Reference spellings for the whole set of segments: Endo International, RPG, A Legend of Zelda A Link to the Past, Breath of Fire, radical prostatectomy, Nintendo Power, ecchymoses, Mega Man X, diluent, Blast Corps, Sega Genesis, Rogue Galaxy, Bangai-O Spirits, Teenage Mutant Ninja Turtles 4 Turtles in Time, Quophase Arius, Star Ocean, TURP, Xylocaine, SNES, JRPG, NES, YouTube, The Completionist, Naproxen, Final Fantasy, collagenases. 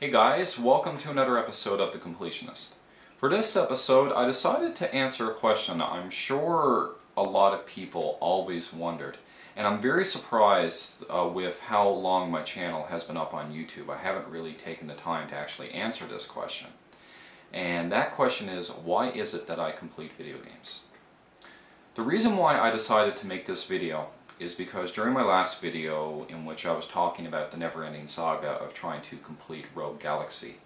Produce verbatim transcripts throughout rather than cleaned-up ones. Hey guys, welcome to another episode of The Completionist. For this episode, I decided to answer a question I'm sure a lot of people always wondered, and I'm very surprised uh, with how long my channel has been up on YouTube. I haven't really taken the time to actually answer this question. And that question is, why is it that I complete video games? The reason why I decided to make this video is because during my last video, in which I was talking about the never-ending saga of trying to complete Rogue Galaxy,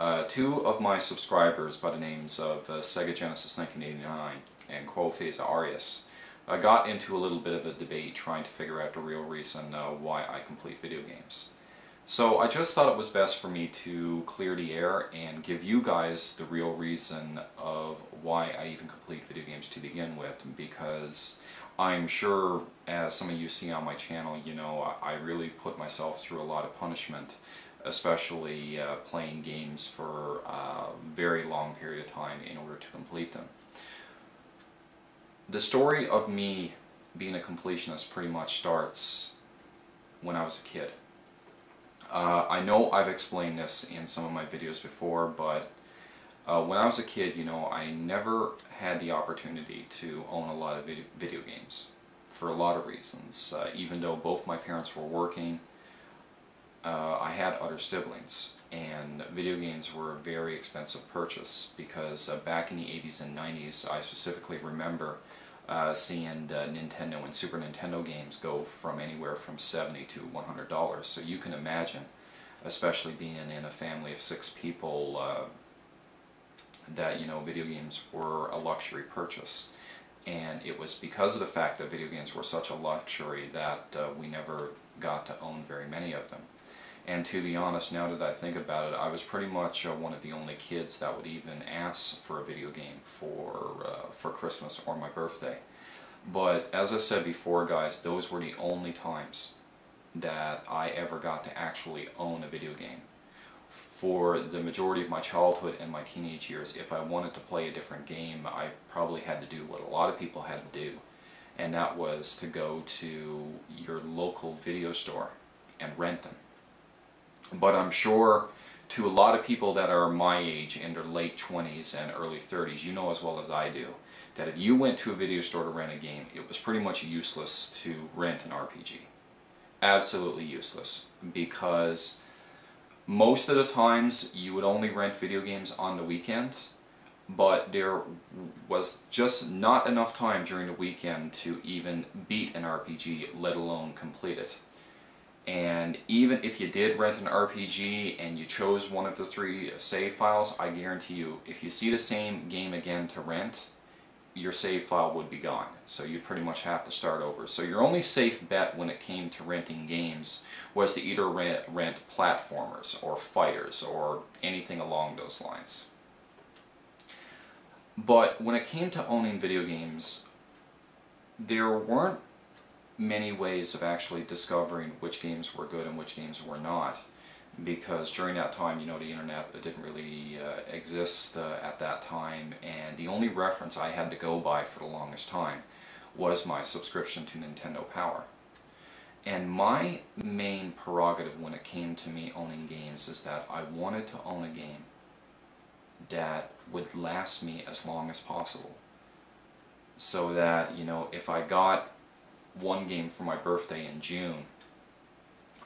uh, two of my subscribers by the names of uh, Sega Genesis nineteen eighty-nine and Quophase Arius uh, got into a little bit of a debate trying to figure out the real reason uh, why I complete video games. So I just thought it was best for me to clear the air and give you guys the real reason of why I even complete video games to begin with, because I'm sure, as some of you see on my channel, you know, I really put myself through a lot of punishment, especially uh, playing games for a very long period of time in order to complete them. The story of me being a completionist pretty much starts when I was a kid. Uh, I know I've explained this in some of my videos before, but uh, when I was a kid, you know, I never had the opportunity to own a lot of video, video games for a lot of reasons. Uh, even though both my parents were working, uh, I had other siblings, and video games were a very expensive purchase because uh, back in the eighties and nineties, I specifically remember uh, seeing the Nintendo and Super Nintendo games go from anywhere from seventy dollars to one hundred dollars. So you can imagine, especially being in a family of six people, uh, that, you know, video games were a luxury purchase. And it was because of the fact that video games were such a luxury that uh, we never got to own very many of them. And to be honest, now that I think about it, I was pretty much uh, one of the only kids that would even ask for a video game for, uh, for Christmas or my birthday. But as I said before, guys, those were the only times that I ever got to actually own a video game. For the majority of my childhood and my teenage years, if I wanted to play a different game, I probably had to do what a lot of people had to do, and that was to go to your local video store and rent them. But I'm sure to a lot of people that are my age, in their late twenties and early thirties, you know as well as I do, that if you went to a video store to rent a game, it was pretty much useless to rent an R P G. Absolutely useless, because most of the times you would only rent video games on the weekend, but there was just not enough time during the weekend to even beat an R P G, let alone complete it. And even if you did rent an R P G and you chose one of the three save files, I guarantee you, if you see the same game again to rent, your save file would be gone, so you'd pretty much have to start over. So your only safe bet when it came to renting games was to either rent, rent platformers or fighters or anything along those lines. But when it came to owning video games, there weren't many ways of actually discovering which games were good and which games were not, because during that time, you know, the internet didn't really uh, exist uh, at that time, and the only reference I had to go by for the longest time was my subscription to Nintendo Power. And my main prerogative when it came to me owning games is that I wanted to own a game that would last me as long as possible, so that, you know, if I got one game for my birthday in June,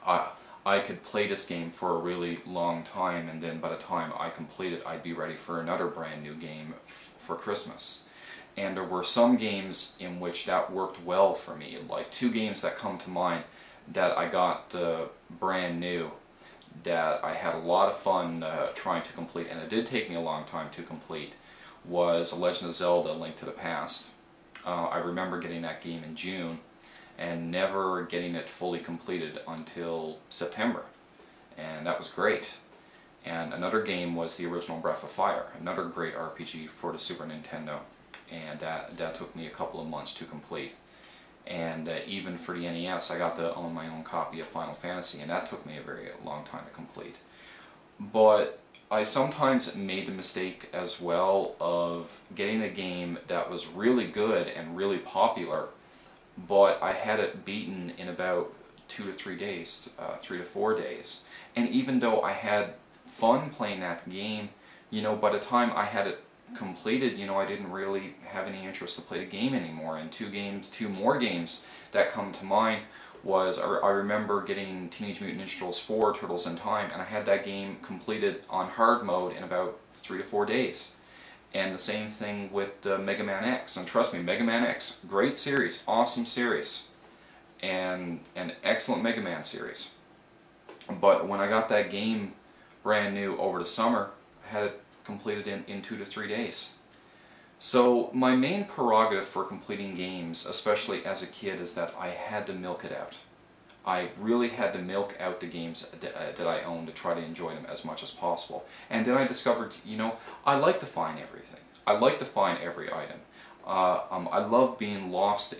I I could play this game for a really long time, and then by the time I complete it, I'd be ready for another brand new game for Christmas. And there were some games in which that worked well for me, like two games that come to mind that I got uh, brand new, that I had a lot of fun uh, trying to complete, and it did take me a long time to complete, was A Legend of Zelda A Link to the Past. Uh, I remember getting that game in June, and never getting it fully completed until September, and that was great. And another game was the original Breath of Fire, another great R P G for the Super Nintendo, and that, that took me a couple of months to complete. And uh, even for the N E S, I got to own my own copy of Final Fantasy, and that took me a very long time to complete. But I sometimes made the mistake as well of getting a game that was really good and really popular, but I had it beaten in about two to three days, uh, three to four days. And even though I had fun playing that game. You know, by the time I had it completed, you know, I didn't really have any interest to play the game anymore. And two games, two more games that come to mind was, I, I remember getting Teenage Mutant Ninja Turtles four Turtles in Time, and I had that game completed on hard mode in about three to four days. And the same thing with uh, Mega Man X. And trust me, Mega Man X, great series, awesome series, and an excellent Mega Man series. But when I got that game brand new over the summer, I had it completed in, in two to three days. So my main prerogative for completing games, especially as a kid, is that I had to milk it out. I really had to milk out the games that, uh, that I owned to try to enjoy them as much as possible. And then I discovered, you know, I like to find everything. I like to find every item. Uh, um, I love being lost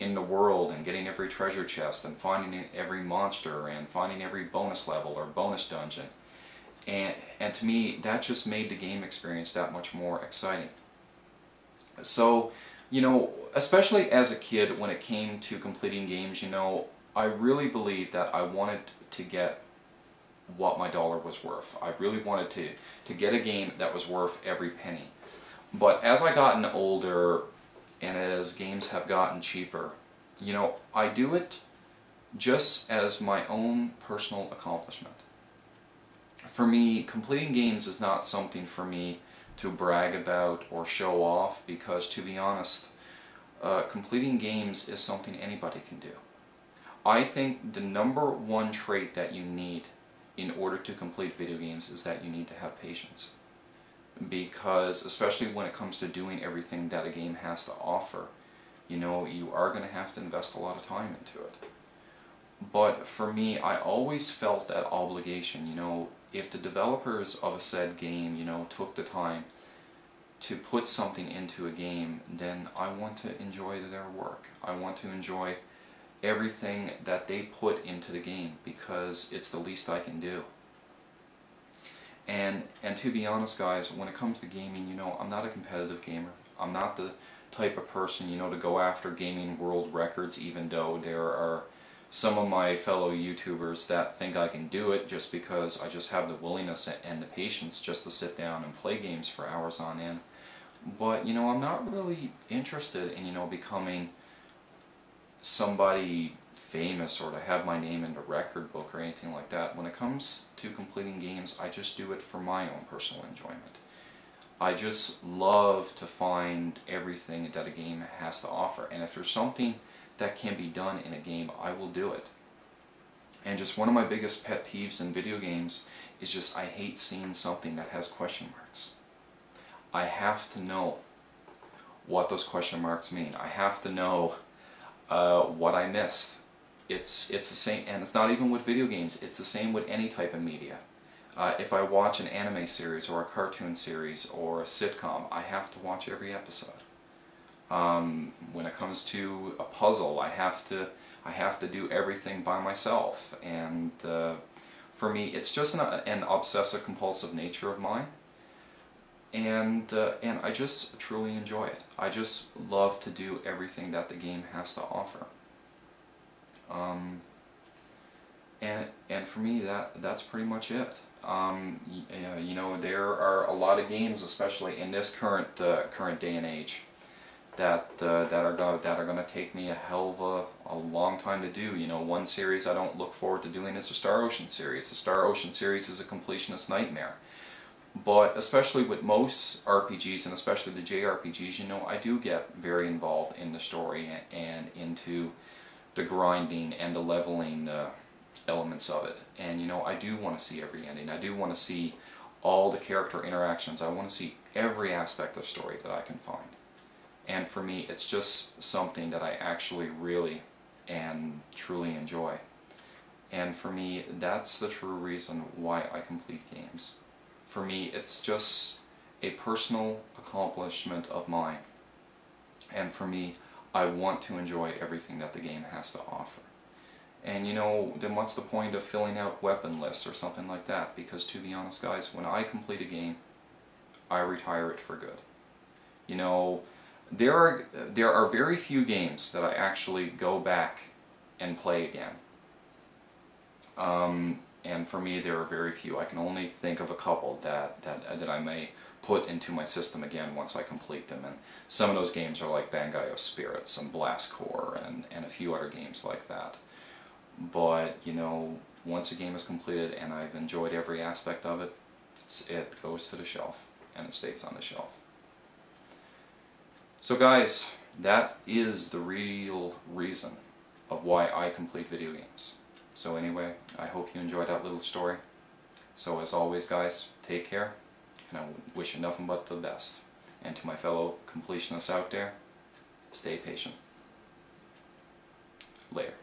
in the world and getting every treasure chest and finding every monster and finding every bonus level or bonus dungeon. And, and to me, that just made the game experience that much more exciting. So, you know, especially as a kid, when it came to completing games, you know, I really believed that I wanted to get what my dollar was worth. I really wanted to, to get a game that was worth every penny. But as I gotten older, and as games have gotten cheaper, you know, I do it just as my own personal accomplishment. For me, completing games is not something for me to brag about or show off, because, to be honest, uh, completing games is something anybody can do. I think the number one trait that you need in order to complete video games is that you need to have patience. Because, especially when it comes to doing everything that a game has to offer, you know, you are going to have to invest a lot of time into it. But for me, I always felt that obligation, you know, if the developers of a said game, you know, took the time to put something into a game, then I want to enjoy their work. I want to enjoy everything that they put into the game, because it's the least I can do. And, and to be honest, guys, when it comes to gaming, you know, I'm not a competitive gamer. I'm not the type of person, you know, to go after gaming world records, even though there are some of my fellow YouTubers that think I can do it, just because I just have the willingness and the patience just to sit down and play games for hours on end. But, you know, I'm not really interested in, you know, becoming somebody famous or to have my name in the record book or anything like that. When it comes to completing games, I just do it for my own personal enjoyment. I just love to find everything that a game has to offer, and if there's something that can be done in a game, I will do it. And just one of my biggest pet peeves in video games is just I hate seeing something that has question marks. I have to know what those question marks mean. I have to know uh, what I missed. It's, it's the same, and it's not even with video games, it's the same with any type of media. Uh, if I watch an anime series or a cartoon series or a sitcom, I have to watch every episode. Um, when it comes to a puzzle, I have to I have to do everything by myself, and uh, for me, it's just an, an obsessive-compulsive nature of mine, and uh, and I just truly enjoy it. I just love to do everything that the game has to offer, um, and and for me, that that's pretty much it. Um, you, you know, there are a lot of games, especially in this current uh, current day and age, that uh, that are go that are going to take me a hell of a, a long time to do. You know, one series I don't look forward to doing is the Star Ocean series. The Star Ocean series is a completionist nightmare. But especially with most R P Gs, and especially the J R P Gs, you know, I do get very involved in the story and, and into the grinding and the leveling uh, elements of it. And, you know, I do want to see every ending. I do want to see all the character interactions. I want to see every aspect of story that I can find. And for me, it's just something that I actually really and truly enjoy. And for me, that's the true reason why I complete games. For me, it's just a personal accomplishment of mine. And for me, I want to enjoy everything that the game has to offer. And you know, then what's the point of filling out weapon lists or something like that? Because to be honest, guys, when I complete a game, I retire it for good. You know, There are, there are very few games that I actually go back and play again. Um, and for me there are very few. I can only think of a couple that, that, that I may put into my system again once I complete them, and some of those games are like Bangai-O Spirits and Blast Corps and, and a few other games like that. But, you know, once a game is completed and I've enjoyed every aspect of it, it's, it goes to the shelf, and it stays on the shelf. So guys, that is the real reason of why I complete video games. So anyway, I hope you enjoyed that little story. So as always guys, take care, and I wish you nothing but the best. And to my fellow completionists out there, stay patient. Later.